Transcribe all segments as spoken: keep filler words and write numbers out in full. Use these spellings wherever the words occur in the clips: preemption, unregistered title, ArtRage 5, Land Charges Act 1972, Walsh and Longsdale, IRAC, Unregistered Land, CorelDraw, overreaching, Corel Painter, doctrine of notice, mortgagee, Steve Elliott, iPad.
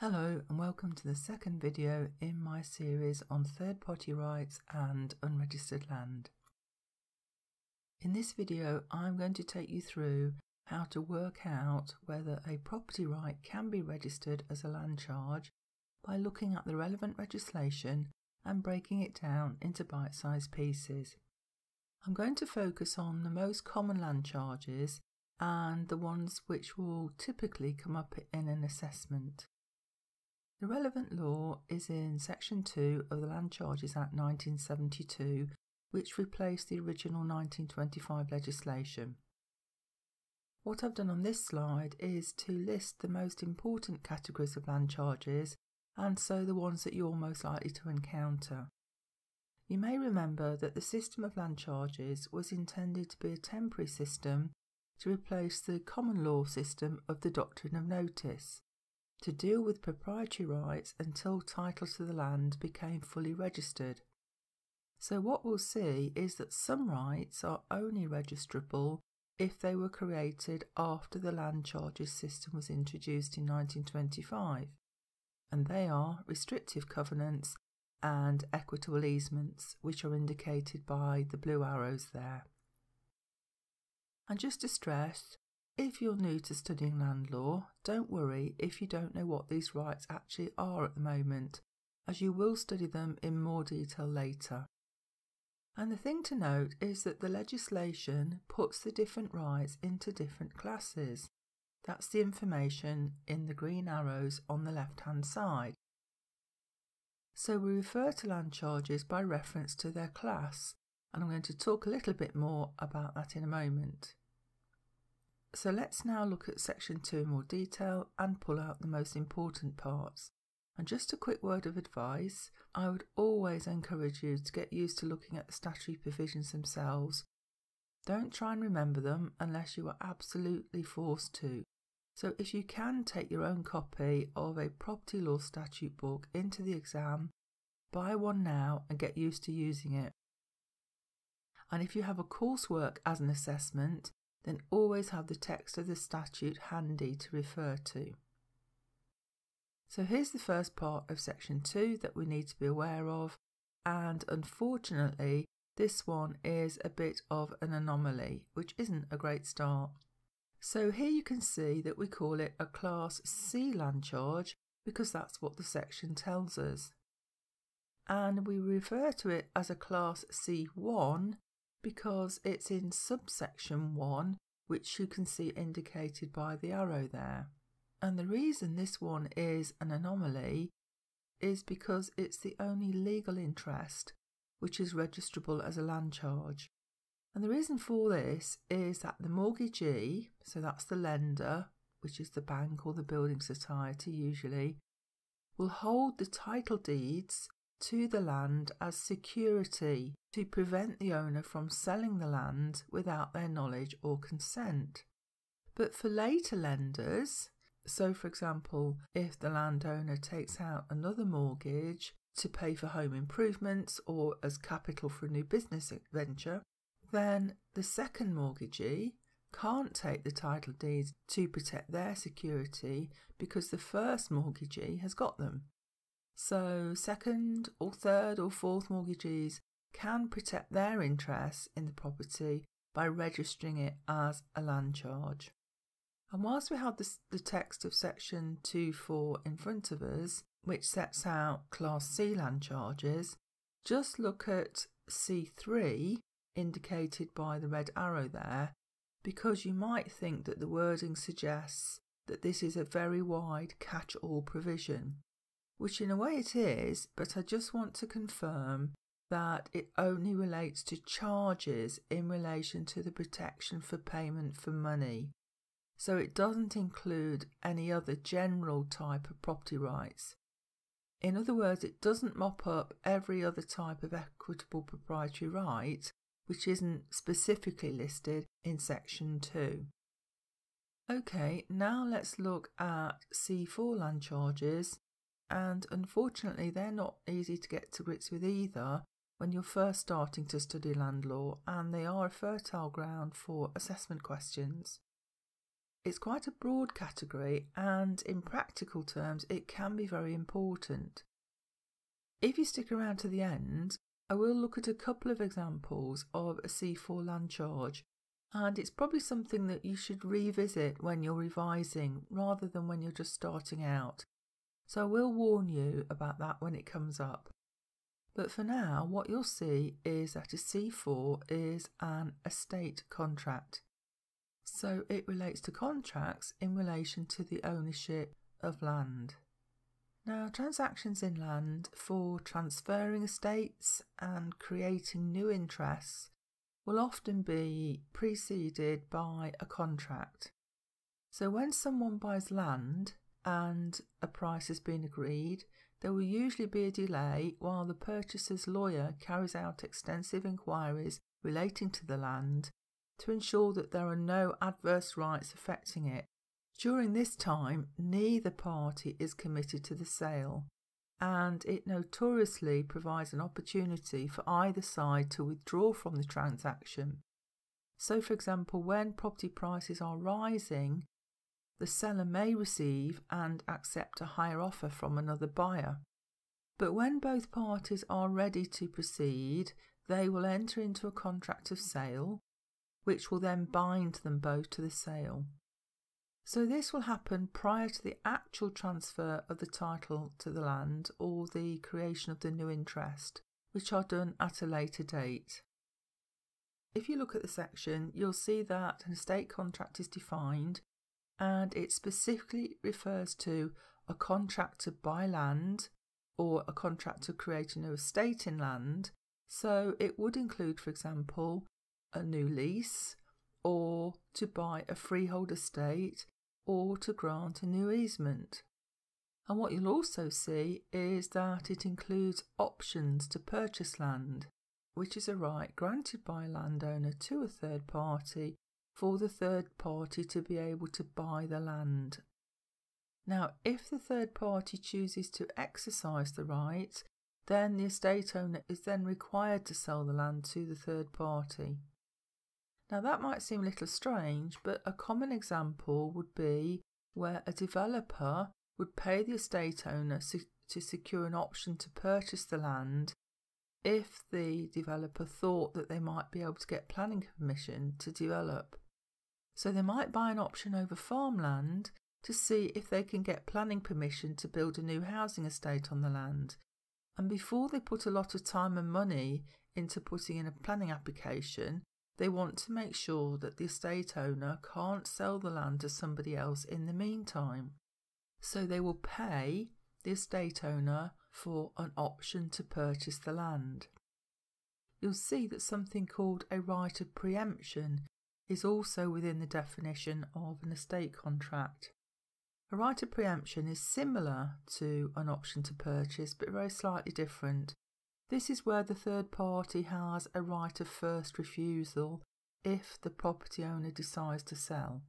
Hello and welcome to the second video in my series on third-party rights and unregistered land. In this video I'm going to take you through how to work out whether a property right can be registered as a land charge by looking at the relevant legislation and breaking it down into bite-sized pieces. I'm going to focus on the most common land charges and the ones which will typically come up in an assessment. The relevant law is in Section two of the Land Charges Act nineteen seventy-two, which replaced the original nineteen twenty-five legislation. What I've done on this slide is to list the most important categories of land charges, and so the ones that you're most likely to encounter. You may remember that the system of land charges was intended to be a temporary system to replace the common law system of the doctrine of notice, to deal with proprietary rights until title to the land became fully registered. So what we'll see is that some rights are only registrable if they were created after the land charges system was introduced in nineteen twenty-five, and they are restrictive covenants and equitable easements, which are indicated by the blue arrows there. And just to stress, if you're new to studying land law, don't worry if you don't know what these rights actually are at the moment, as you will study them in more detail later. And the thing to note is that the legislation puts the different rights into different classes. That's the information in the green arrows on the left-hand side. So we refer to land charges by reference to their class, and I'm going to talk a little bit more about that in a moment. So let's now look at Section two in more detail and pull out the most important parts. And just a quick word of advice, I would always encourage you to get used to looking at the statutory provisions themselves. Don't try and remember them unless you are absolutely forced to. So if you can, take your own copy of a property law statute book into the exam, buy one now and get used to using it. And if you have a coursework as an assessment, then always have the text of the statute handy to refer to. So here's the first part of Section two that we need to be aware of, and unfortunately this one is a bit of an anomaly, which isn't a great start. So here you can see that we call it a Class C land charge because that's what the section tells us. And we refer to it as a Class C one because it's in subsection one, which you can see indicated by the arrow there. And the reason this one is an anomaly is because it's the only legal interest which is registrable as a land charge. And the reason for this is that the mortgagee, so that's the lender, which is the bank or the building society usually, will hold the title deeds to the land as security to prevent the owner from selling the land without their knowledge or consent. But for later lenders, so for example, if the landowner takes out another mortgage to pay for home improvements or as capital for a new business venture, then the second mortgagee can't take the title deeds to protect their security because the first mortgagee has got them. So second or third or fourth mortgagees can protect their interests in the property by registering it as a land charge. And whilst we have this, the text of Section two four in front of us, which sets out Class C land charges, just look at C three, indicated by the red arrow there, because you might think that the wording suggests that this is a very wide catch-all provision, which in a way it is, but I just want to confirm that it only relates to charges in relation to the protection for payment for money. So it doesn't include any other general type of property rights. In other words, it doesn't mop up every other type of equitable proprietary right, which isn't specifically listed in Section two. Okay, now let's look at C four land charges, and unfortunately they're not easy to get to grips with either when you're first starting to study land law, and they are a fertile ground for assessment questions. It's quite a broad category, and in practical terms it can be very important. If you stick around to the end, I will look at a couple of examples of a C four land charge, and it's probably something that you should revisit when you're revising rather than when you're just starting out. So I will warn you about that when it comes up. But for now, what you'll see is that a C four is an estate contract. So it relates to contracts in relation to the ownership of land. Now, transactions in land for transferring estates and creating new interests will often be preceded by a contract. So when someone buys land and a price has been agreed, there will usually be a delay while the purchaser's lawyer carries out extensive inquiries relating to the land to ensure that there are no adverse rights affecting it. During this time, neither party is committed to the sale, and it notoriously provides an opportunity for either side to withdraw from the transaction. So, for example, when property prices are rising, the seller may receive and accept a higher offer from another buyer. But when both parties are ready to proceed, they will enter into a contract of sale, which will then bind them both to the sale. So this will happen prior to the actual transfer of the title to the land or the creation of the new interest, which are done at a later date. If you look at the section, you'll see that an estate contract is defined, and it specifically refers to a contract to buy land or a contract to create a new estate in land. So it would include, for example, a new lease, or to buy a freehold estate, or to grant a new easement. And what you'll also see is that it includes options to purchase land, which is a right granted by a landowner to a third party for the third party to be able to buy the land. Now, if the third party chooses to exercise the right, then the estate owner is then required to sell the land to the third party. Now, that might seem a little strange, but a common example would be where a developer would pay the estate owner to secure an option to purchase the land if the developer thought that they might be able to get planning permission to develop. So they might buy an option over farmland to see if they can get planning permission to build a new housing estate on the land. And before they put a lot of time and money into putting in a planning application, they want to make sure that the estate owner can't sell the land to somebody else in the meantime. So they will pay the estate owner for an option to purchase the land. You'll see that something called a right of preemption is also within the definition of an estate contract. A right of preemption is similar to an option to purchase, but very slightly different. This is where the third party has a right of first refusal if the property owner decides to sell.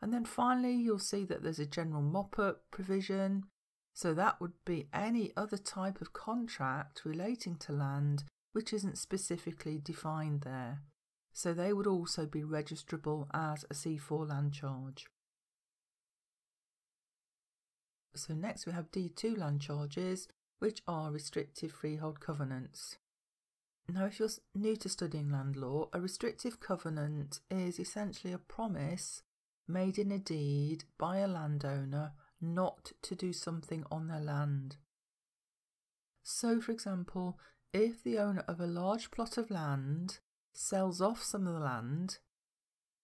And then finally, you'll see that there's a general mop-up provision. So that would be any other type of contract relating to land which isn't specifically defined there. So they would also be registrable as a C four land charge. So next we have D two land charges, which are restrictive freehold covenants. Now, if you're new to studying land law, a restrictive covenant is essentially a promise made in a deed by a landowner not to do something on their land. So, for example, if the owner of a large plot of land sells off some of the land,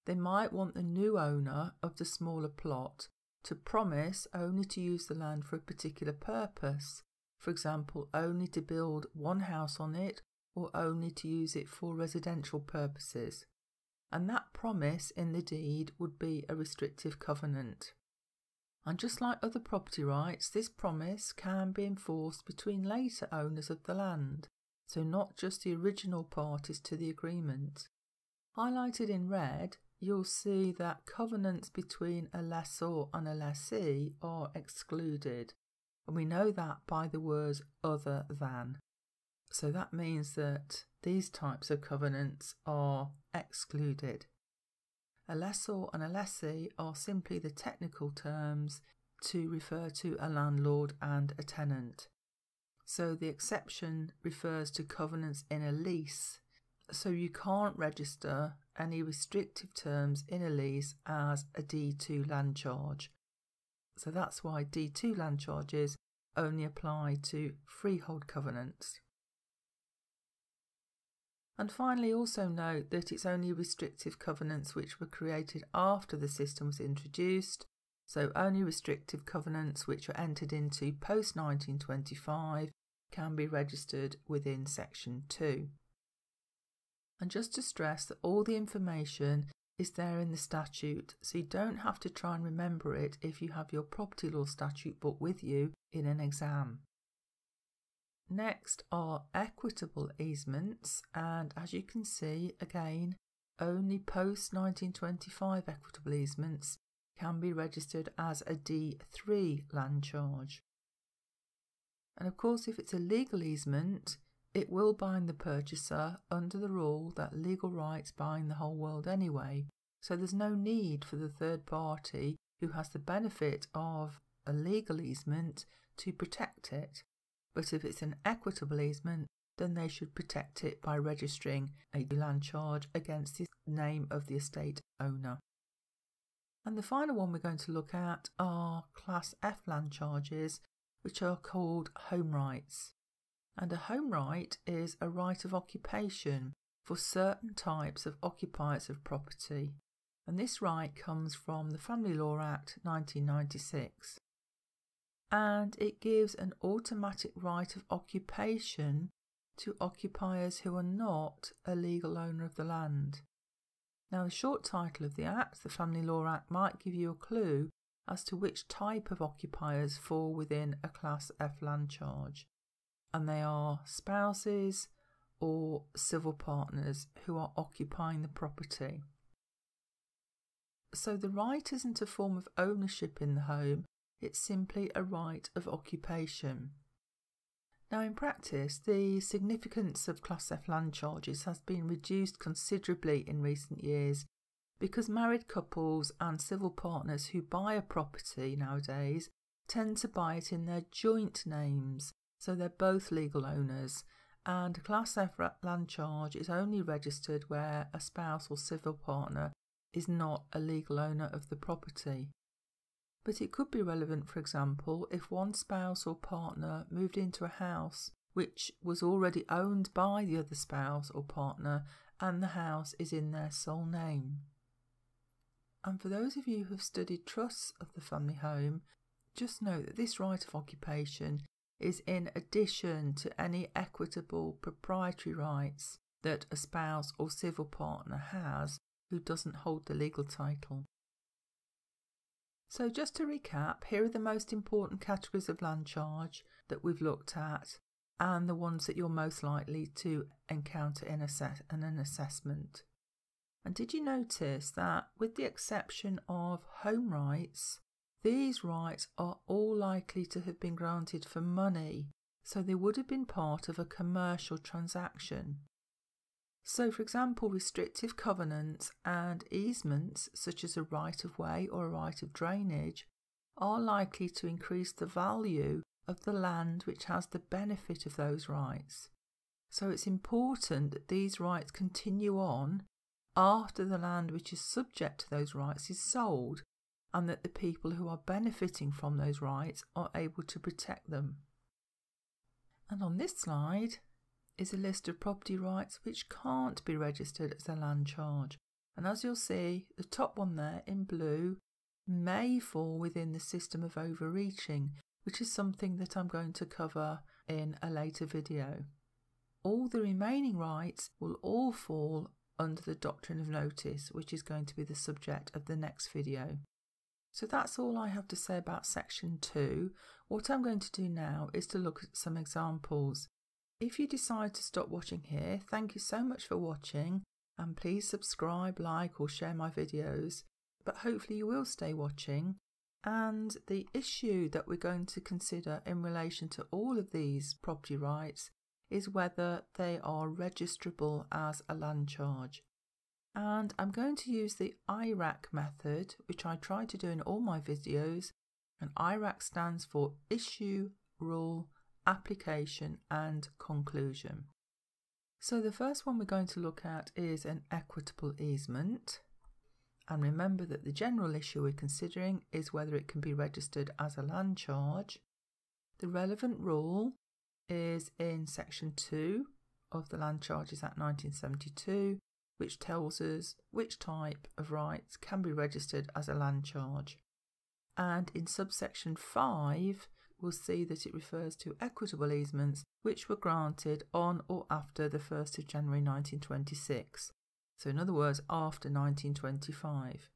they might want the new owner of the smaller plot to promise only to use the land for a particular purpose. For example, only to build one house on it or only to use it for residential purposes. And that promise in the deed would be a restrictive covenant. And just like other property rights, this promise can be enforced between later owners of the land, so not just the original parties to the agreement. Highlighted in red, you'll see that covenants between a lessor and a lessee are excluded. And we know that by the words other than. So that means that these types of covenants are excluded. A lessor and a lessee are simply the technical terms to refer to a landlord and a tenant. So the exception refers to covenants in a lease. So you can't register any restrictive terms in a lease as a D two land charge. So that's why D two land charges only apply to freehold covenants. And finally, also note that it's only restrictive covenants which were created after the system was introduced, so only restrictive covenants which were entered into post nineteen twenty-five can be registered within Section two. And just to stress that all the information is there in the statute, so you don't have to try and remember it if you have your property law statute book with you in an exam. Next are equitable easements, and as you can see, again, only post nineteen twenty-five equitable easements can be registered as a D three land charge. And of course, if it's a legal easement, it will bind the purchaser under the rule that legal rights bind the whole world anyway, so there's no need for the third party who has the benefit of a legal easement to protect it. But if it's an equitable easement, then they should protect it by registering a land charge against the name of the estate owner. And the final one we're going to look at are Class F land charges, which are called home rights. And a home right is a right of occupation for certain types of occupiers of property. And this right comes from the Family Law Act nineteen ninety-six. And it gives an automatic right of occupation to occupiers who are not a legal owner of the land. Now, the short title of the Act, the Family Law Act, might give you a clue as to which type of occupiers fall within a Class F land charge. And they are spouses or civil partners who are occupying the property. So the right isn't a form of ownership in the home, it's simply a right of occupation. Now, in practice, the significance of Class F land charges has been reduced considerably in recent years because married couples and civil partners who buy a property nowadays tend to buy it in their joint names, so they're both legal owners, and a Class F land charge is only registered where a spouse or civil partner is not a legal owner of the property. But it could be relevant, for example, if one spouse or partner moved into a house which was already owned by the other spouse or partner and the house is in their sole name. And for those of you who have studied trusts of the family home, just note that this right of occupation is in addition to any equitable proprietary rights that a spouse or civil partner has who doesn't hold the legal title. So just to recap, here are the most important categories of land charge that we've looked at and the ones that you're most likely to encounter in, assess in an assessment. And did you notice that with the exception of home rights, these rights are all likely to have been granted for money, so they would have been part of a commercial transaction. So, for example, restrictive covenants and easements, such as a right of way or a right of drainage, are likely to increase the value of the land which has the benefit of those rights. So it's important that these rights continue on after the land which is subject to those rights is sold, and that the people who are benefiting from those rights are able to protect them. And on this slide is a list of property rights which can't be registered as a land charge. And as you'll see, the top one there in blue may fall within the system of overreaching, which is something that I'm going to cover in a later video. All the remaining rights will all fall under the doctrine of notice, which is going to be the subject of the next video. So that's all I have to say about Section two. What I'm going to do now is to look at some examples. If you decide to stop watching here, thank you so much for watching, and please subscribe, like or share my videos, but hopefully you will stay watching. And the issue that we're going to consider in relation to all of these property rights is whether they are registrable as a land charge. and I'm going to use the I R A C method, which I try to do in all my videos, and I R A C stands for Issue, Rule, Application and Conclusion. So the first one we're going to look at is an equitable easement, and remember that the general issue we're considering is whether it can be registered as a land charge. The relevant rule is in section two of the Land Charges Act nineteen seventy-two, which tells us which type of rights can be registered as a land charge. And in subsection five we'll see that it refers to equitable easements which were granted on or after the first of January nineteen twenty-six. So in other words, after nineteen twenty-five.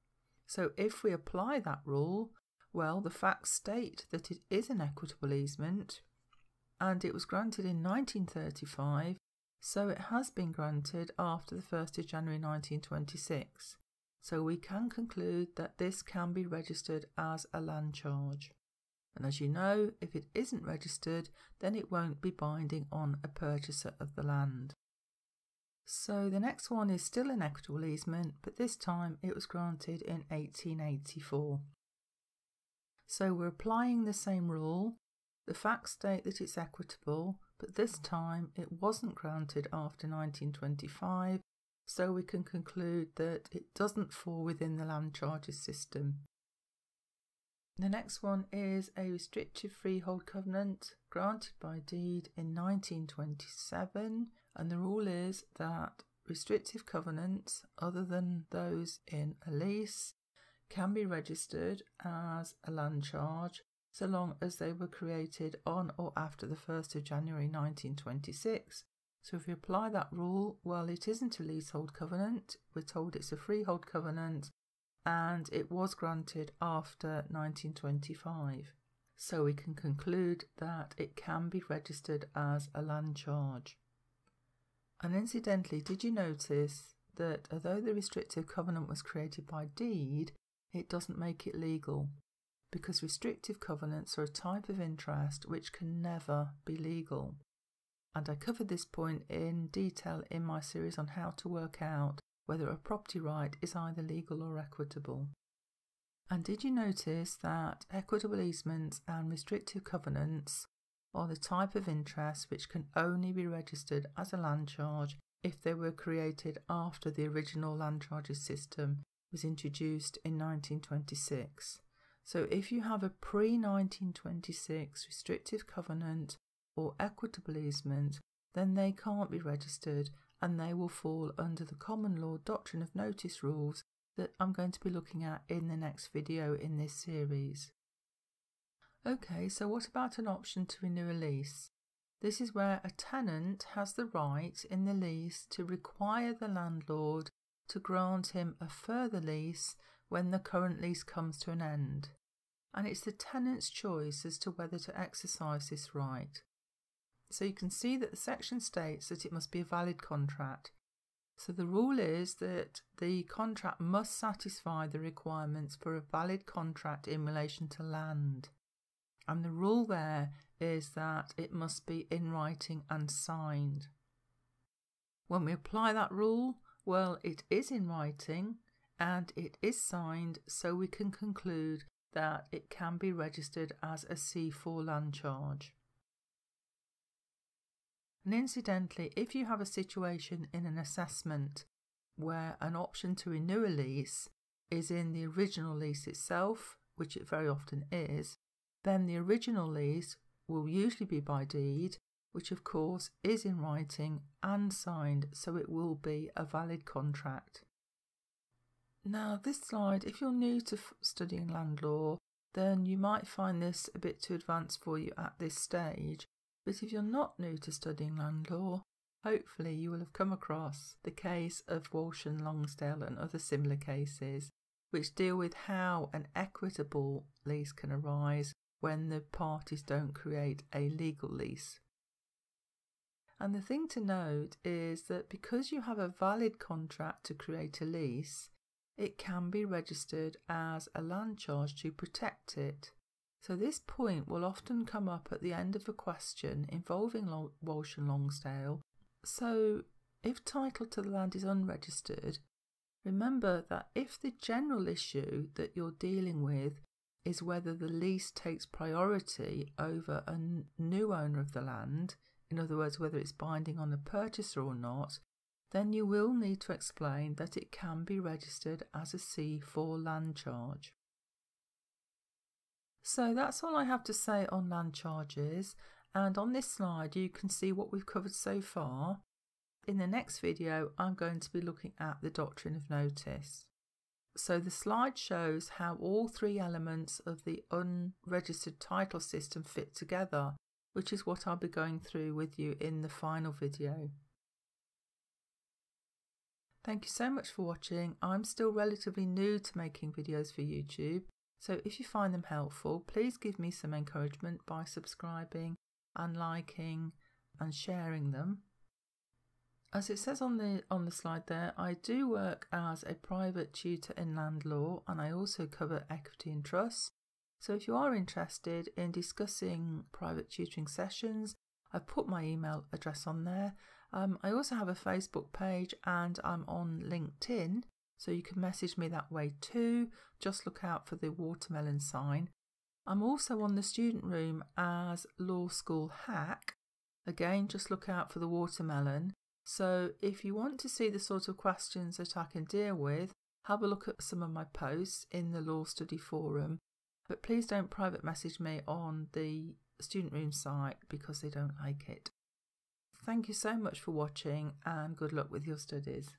So if we apply that rule, well, the facts state that it is an equitable easement and it was granted in nineteen thirty-five, so it has been granted after the first of January nineteen twenty-six. So we can conclude that this can be registered as a land charge. And as you know, if it isn't registered, then it won't be binding on a purchaser of the land. So the next one is still an equitable easement, but this time it was granted in eighteen eighty-four. So we're applying the same rule. The facts state that it's equitable, but this time it wasn't granted after nineteen twenty-five, so we can conclude that it doesn't fall within the land charges system. The next one is a restrictive freehold covenant granted by deed in nineteen twenty-seven, and the rule is that restrictive covenants, other than those in a lease, can be registered as a land charge so long as they were created on or after the first of January nineteen twenty-six. So if we apply that rule, well, it isn't a leasehold covenant, we're told it's a freehold covenant, and it was granted after nineteen twenty-five. So we can conclude that it can be registered as a land charge. And incidentally, did you notice that although the restrictive covenant was created by deed, it doesn't make it legal, because restrictive covenants are a type of interest which can never be legal. And I covered this point in detail in my series on how to work out whether a property right is either legal or equitable. And did you notice that equitable easements and restrictive covenants are the type of interest which can only be registered as a land charge if they were created after the original land charges system was introduced in nineteen twenty-six. So if you have a pre-nineteen twenty-six restrictive covenant or equitable easement, then they can't be registered, and they will fall under the common law doctrine of notice rules that I'm going to be looking at in the next video in this series. Okay, so what about an option to renew a lease? This is where a tenant has the right in the lease to require the landlord to grant him a further lease when the current lease comes to an end. And it's the tenant's choice as to whether to exercise this right. So you can see that the section states that it must be a valid contract. So the rule is that the contract must satisfy the requirements for a valid contract in relation to land. And the rule there is that it must be in writing and signed. When we apply that rule, well, it is in writing and it is signed, so we can conclude that it can be registered as a C four land charge. And incidentally, if you have a situation in an assessment where an option to renew a lease is in the original lease itself, which it very often is, then the original lease will usually be by deed, which of course is in writing and signed, so it will be a valid contract. Now this slide, if you're new to studying land law, then you might find this a bit too advanced for you at this stage. But if you're not new to studying land law, hopefully you will have come across the case of Walsh and Longsdale and other similar cases, which deal with how an equitable lease can arise when the parties don't create a legal lease. And the thing to note is that because you have a valid contract to create a lease, it can be registered as a land charge to protect it. So this point will often come up at the end of a question involving Walsh and Longsdale. So if title to the land is unregistered, Remember that if the general issue that you're dealing with is whether the lease takes priority over a new owner of the land, in other words, whether it's binding on the purchaser or not, then you will need to explain that it can be registered as a C four land charge. So that's all I have to say on land charges, and on this slide you can see what we've covered so far. In the next video I'm going to be looking at the doctrine of notice. So the slide shows how all three elements of the unregistered title system fit together, which is what I'll be going through with you in the final video. Thank you so much for watching. I'm still relatively new to making videos for YouTube, so if you find them helpful, please give me some encouragement by subscribing and liking and sharing them. As it says on the, on the slide there, I do work as a private tutor in land law, and I also cover equity and trusts. So if you are interested in discussing private tutoring sessions, I've put my email address on there. Um, I also have a Facebook page and I'm on LinkedIn, so you can message me that way too. Just look out for the watermelon sign. I'm also on the student room as Law School Hack. Again, just look out for the watermelon. So if you want to see the sort of questions that I can deal with, have a look at some of my posts in the Law Study Forum. But please don't private message me on the student room site because they don't like it. Thank you so much for watching, and good luck with your studies.